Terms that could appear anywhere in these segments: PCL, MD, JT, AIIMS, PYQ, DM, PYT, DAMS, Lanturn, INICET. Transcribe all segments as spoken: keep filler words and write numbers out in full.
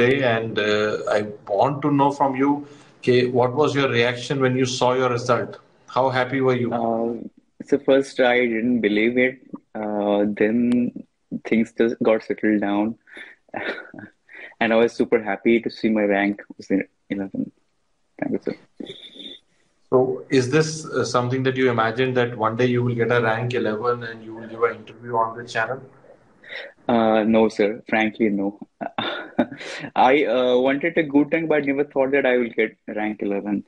today, and uh, I want to know from you, okay, what was your reaction when you saw your result? How happy were you? Uh, so first I didn't believe it. Uh, then things just got settled down. And I was super happy to see my rank was in eleven. Thank you, sir. So is this uh, something that you imagined, that one day you will get a rank eleven and you will give an interview on the channel? Uh, no, sir. Frankly, no. I uh, wanted a good rank, but never thought that I will get rank eleven.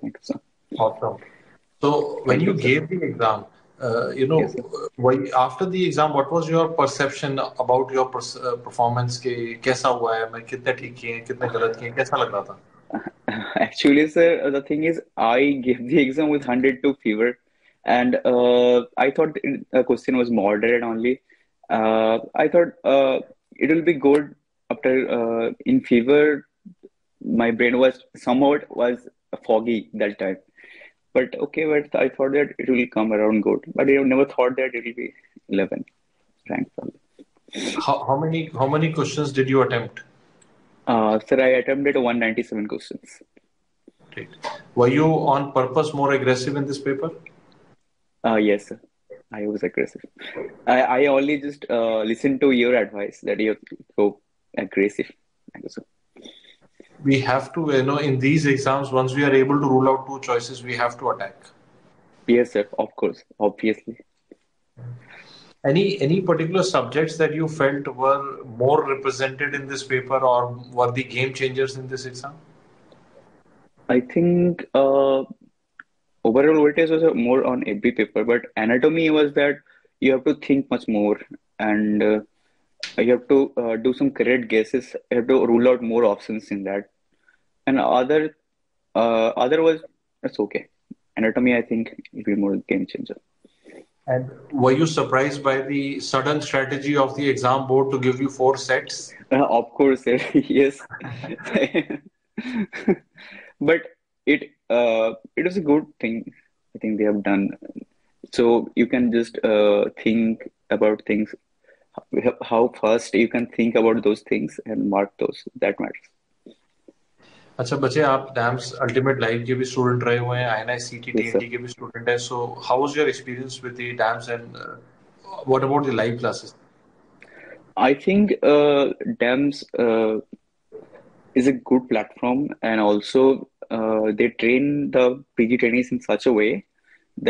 Thank you, sir. Awesome. So when you, you gave the exam, Uh, you know, yes, why, after the exam, what was your perception about your pers uh, performance? Ke, kaisa hua hai? Main kitne theek hai, kitne galat hai, kaisa lag raha tha? Actually, sir, the thing is, I gave the exam with one hundred two fever, and uh, I thought the question was moderate only. Uh, I thought uh, it will be good. After uh, in fever, my brain was somewhat was foggy that time. But okay, but I thought that it will come around good. But I never thought that it will be eleven. Rank. How, how many how many questions did you attempt? Uh, sir, I attempted one ninety-seven questions. Great. Were you on purpose more aggressive in this paper? Uh, yes, sir. I was aggressive. I, I only just uh, listened to your advice that you go aggressive. Thank you, sir. We have to, you know, in these exams, once we are able to rule out two choices, we have to attack. Yes, sir. Of course. Obviously. Any, any particular subjects that you felt were more represented in this paper or were the game changers in this exam? I think uh, overall weightage was more on every paper, but anatomy was that you have to think much more and uh, you have to uh, do some correct guesses. You have to rule out more options in that. And other, uh, other was, it's okay. Anatomy, I think, will be more game changer. And were you surprised by the sudden strategy of the exam board to give you four sets? Uh, of course, yes. But it, uh, it was a good thing, I think they have done. So you can just uh, think about things. How fast you can think about those things and mark those, that matters. Achha, bache, aap D A M S Ultimate Live ke bhi student rahe hue hain, I N I C T, D N T ke bhi student hai. So how was your experience with the D A M S and uh, what about the live classes? I think uh, D A M S uh, is a good platform, and also uh, they train the P G trainees in such a way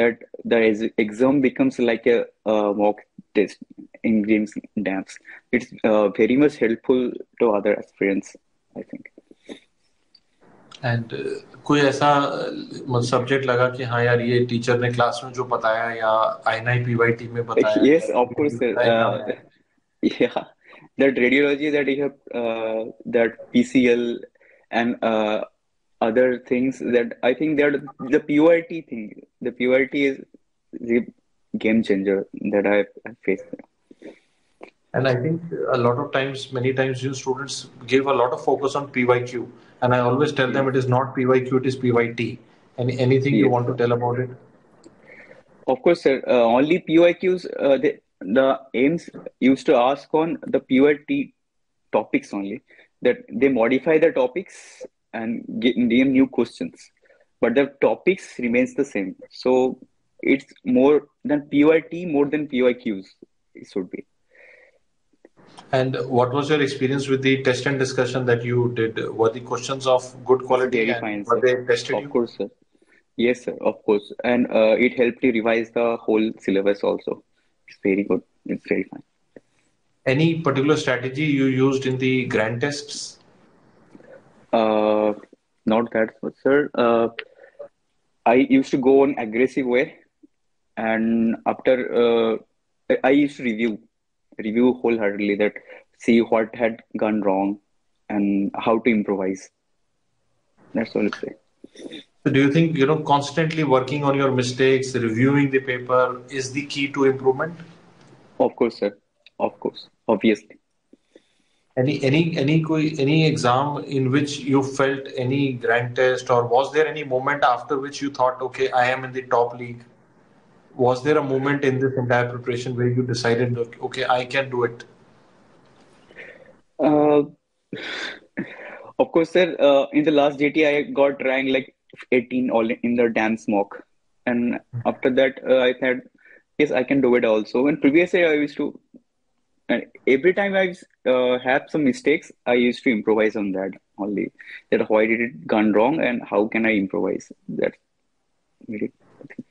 that the exam becomes like a uh, mock test in games in D A M S. It's uh, very much helpful to other aspirants, I think. And कोई ऐसा subject लगा कि हाँ यार ये teacher ने class में जो बताया या I N I P Y T में बताया? Yes, of course. Uh, yeah, that radiology that you have, uh, that P C L and uh, other things, that I think that the P Y T thing, the P Y T is the game changer that I faced. And I think a lot of times, many times you students give a lot of focus on P Y Q. And I always tell them it is not P Y Q, it is P Y T. Any, anything yes. you want to tell about it? Of course, sir. Uh, only P Y Qs, uh, the, the A I I M S used to ask on the P Y T topics only. That they modify the topics and get name new questions. But the topics remains the same. So it's more than P Y T, more than P Y Qs, it should be. And what was your experience with the test and discussion that you did? Were the questions of good quality and were they tested? Of course, sir. Yes, sir, of course. And uh, it helped you revise the whole syllabus also. It's very good. It's very fine. Any particular strategy you used in the grand tests? Uh, not that, sir. Uh, I used to go on aggressive way. And after, uh, I used to review. Review wholeheartedly, that see what had gone wrong and how to improvise. That's all I say. So do you think, you know, constantly working on your mistakes, reviewing the paper is the key to improvement? Of course, sir. Of course. Obviously. Any, any, any, any exam in which you felt any grand test, or was there any moment after which you thought, okay, I am in the top league? Was there a moment in this entire preparation where you decided, okay, I can do it? Uh, Of course, sir, uh, in the last J T, I got ranked like eighteen all in the D A M S mock. And okay. after that, uh, I thought, yes, I can do it also. And previously, I used to, and every time I uh, have some mistakes, I used to improvise on that only. That why did it gone wrong and how can I improvise that? Really, I think.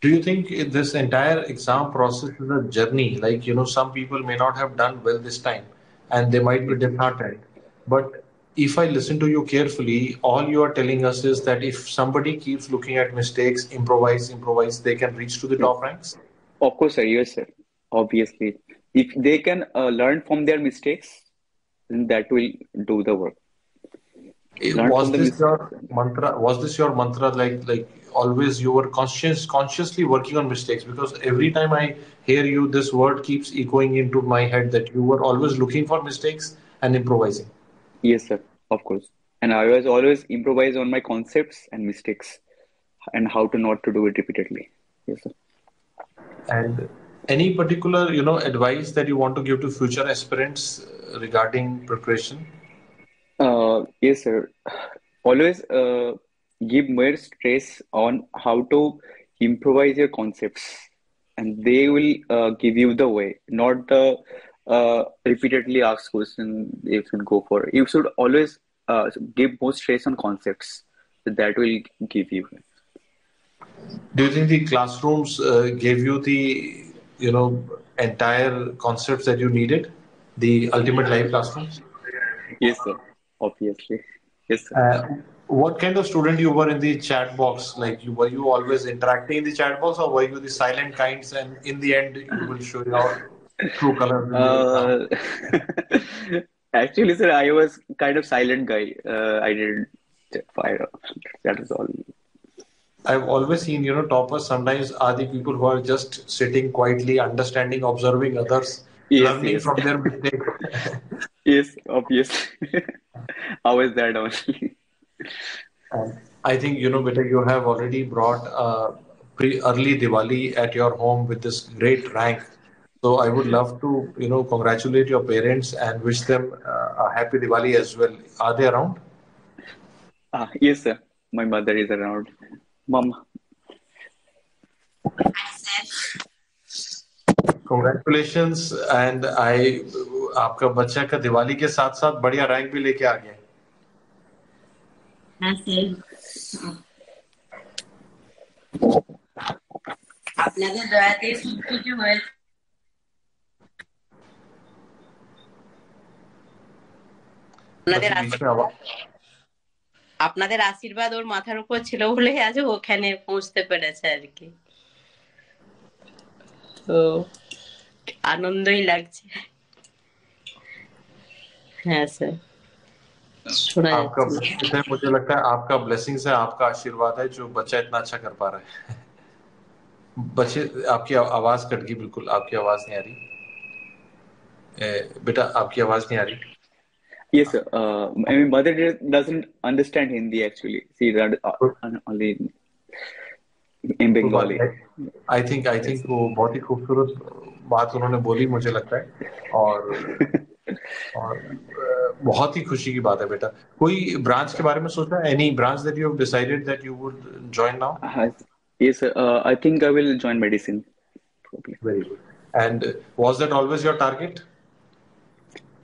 Do you think this entire exam process is a journey? Like, you know, some people may not have done well this time and they might be disheartened. But if I listen to you carefully, all you are telling us is that if somebody keeps looking at mistakes, improvise, improvise, they can reach to the top ranks? Of course, sir. Yes, sir. Obviously. If they can uh, learn from their mistakes, then that will do the work. Learn was this your mantra? Was this your mantra? Like, like always, you were conscious, consciously working on mistakes, because every time I hear you, this word keeps echoing into my head that you were always looking for mistakes and improvising. Yes, sir. Of course. And I was always improvise on my concepts and mistakes, and how to not to do it repeatedly. Yes, sir. And any particular, you know, advice that you want to give to future aspirants regarding preparation? Uh, yes, sir. Always uh, give more stress on how to improvise your concepts, and they will uh, give you the way, not the uh, repeatedly asked question you should go for. You should always uh, give more stress on concepts. That will give you. Do you think the classrooms uh, gave you the, you know, entire concepts that you needed, the ultimate live classrooms? Yes, sir. Obviously. Yes, sir. Uh, what kind of student you were in the chat box? Like, you, were you always interacting in the chat box, or were you the silent kinds and in the end you will show your true color? Uh, actually, sir, I was kind of silent guy. Uh, I didn't fire up. That is all. I've always seen, you know, toppers sometimes are the people who are just sitting quietly, understanding, observing others, yes, learning yes. from their mistakes. Yes, obviously. How is that only? um, I think, you know, Beta, you have already brought uh, pre early Diwali at your home with this great rank. So I would love to, you know, congratulate your parents and wish them uh, a happy Diwali as well. Are they around? Ah, yes, sir. My mother is around. Mom. Congratulations, and I आपका बच्चा का दिवाली के साथ साथ बढ़िया rank भी लेके आ गया. আপনাদের আশীর্বাদ ওর মাথার উপর ছিল বলে আজ ওখানে পৌঁছতে পেরেছে আর কি, তো আনন্দই লাগছে. হ্যাঁ স্যার, শোনা যাচ্ছে. मुझे लगता है आपका ब्लेसिंग्स है, आपका आशीर्वाद है जो बच्चा इतना अच्छा कर पा रहा है. बच्चे आपकी आवाज कट गई, बिल्कुल आपकी आवाज नहीं आ रही. बेटा आपकी आवाज नहीं आ रही. Yes, sir. Uh, I mean, mother doesn't understand Hindi actually. She read only in Bengali. I think I think वो बहुत ही खूबसूरत बात उन्होंने बोली, मुझे लगता है, और और बहुत ही खुशी की बात है बेटा. कोई ब्रांच के बारे में सोचा? Any branch that you have decided that you would join now? Yes, sir. Uh, I think I will join medicine. Probably. Very good. And was that always your target?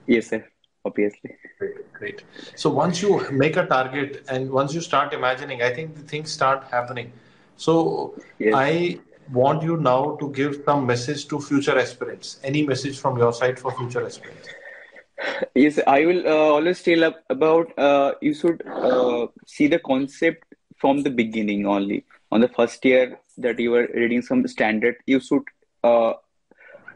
Yes, sir. Obviously. Great, great. So once you make a target and once you start imagining, I think the things start happening. So yes. I want you now to give some message to future aspirants. Any message from your side for future aspirants? Yes, I will uh, always tell about uh, you should uh, see the concept from the beginning only. On the first year that you were reading some standard, you should uh,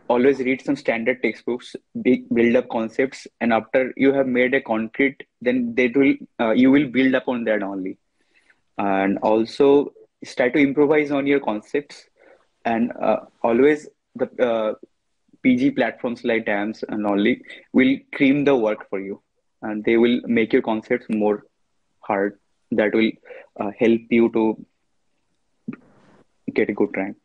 always read some standard textbooks, big build up concepts, and after you have made a concrete, then they will uh, you will build up on that only. And also try to improvise on your concepts, and uh, always the uh, P G platforms like D A M S and only will cream the work for you, and they will make your concepts more hard. That will uh, help you to get a good rank.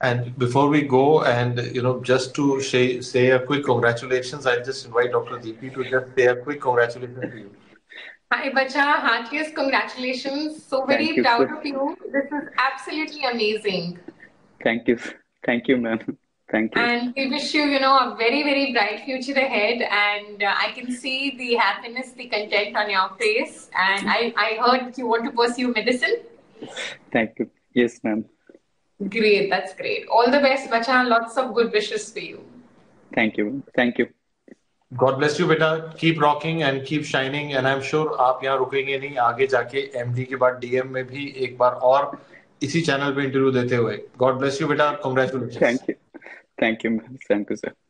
And before we go, and you know, just to say, say a quick congratulations, I'll just invite Doctor D P to just say a quick congratulations to you. Hi, Bacha. Heartiest congratulations. So very Thank proud you, of you. This is absolutely amazing. Thank you. Thank you, ma'am. Thank you. And we wish you, you know, a very, very bright future ahead. And uh, I can see the happiness, the content on your face. And I, I heard you want to pursue medicine. Thank you. Yes, ma'am. Great. That's great. All the best, Bacha. Lots of good wishes for you. Thank you. Thank you. God bless you, beta. Keep rocking and keep shining. And I'm sure आप यहाँ रुकेंगे नहीं, आगे जाके M D के बाद D M में भी एक बार और इसी चैनल पे इंटरव्यू देते हुए. God bless you, beta. Congratulations. Thank you. Thank you, man. Thank you, sir.